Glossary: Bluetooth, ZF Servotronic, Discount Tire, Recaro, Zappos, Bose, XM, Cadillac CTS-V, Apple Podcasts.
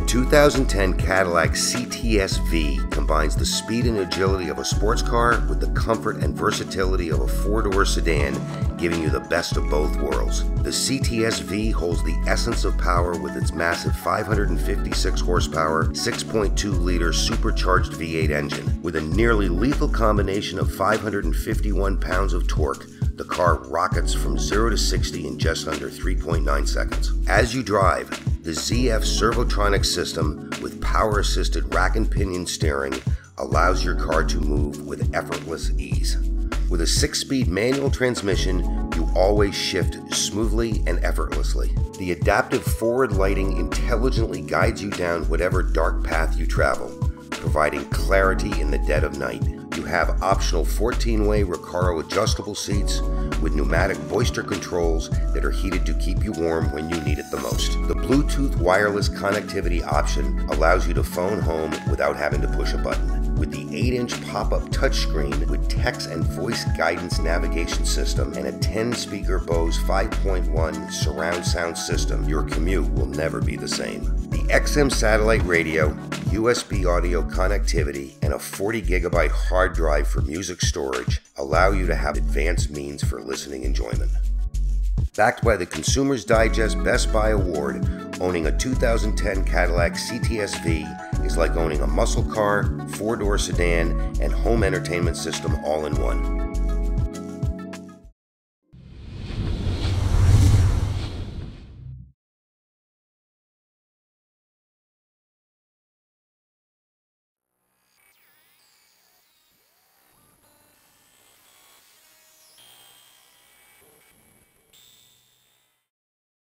The 2010 Cadillac CTS-V combines the speed and agility of a sports car with the comfort and versatility of a four-door sedan, giving you the best of both worlds. The CTS-V holds the essence of power with its massive 556 horsepower, 6.2-liter supercharged V8 engine. With a nearly lethal combination of 551 pounds of torque, the car rockets from 0 to 60 in just under 3.9 seconds. As you drive, the ZF Servotronic system with power-assisted rack and pinion steering allows your car to move with effortless ease. With a 6-speed manual transmission, you always shift smoothly and effortlessly. The adaptive forward lighting intelligently guides you down whatever dark path you travel, providing clarity in the dead of night. You have optional 14-way Recaro adjustable seats with pneumatic booster controls that are heated to keep you warm when you need it the most. The Bluetooth wireless connectivity option allows you to phone home without having to push a button. With the 8-inch pop-up touchscreen with text and voice guidance navigation system and a 10-speaker Bose 5.1 surround sound system, your commute will never be the same. The XM satellite radio, USB audio connectivity, and a 40-gigabyte hard drive for music storage allow you to have advanced means for listening enjoyment. Backed by the Consumer's Digest Best Buy Award, owning a 2010 Cadillac CTS-V is like owning a muscle car, four-door sedan, and home entertainment system all in one.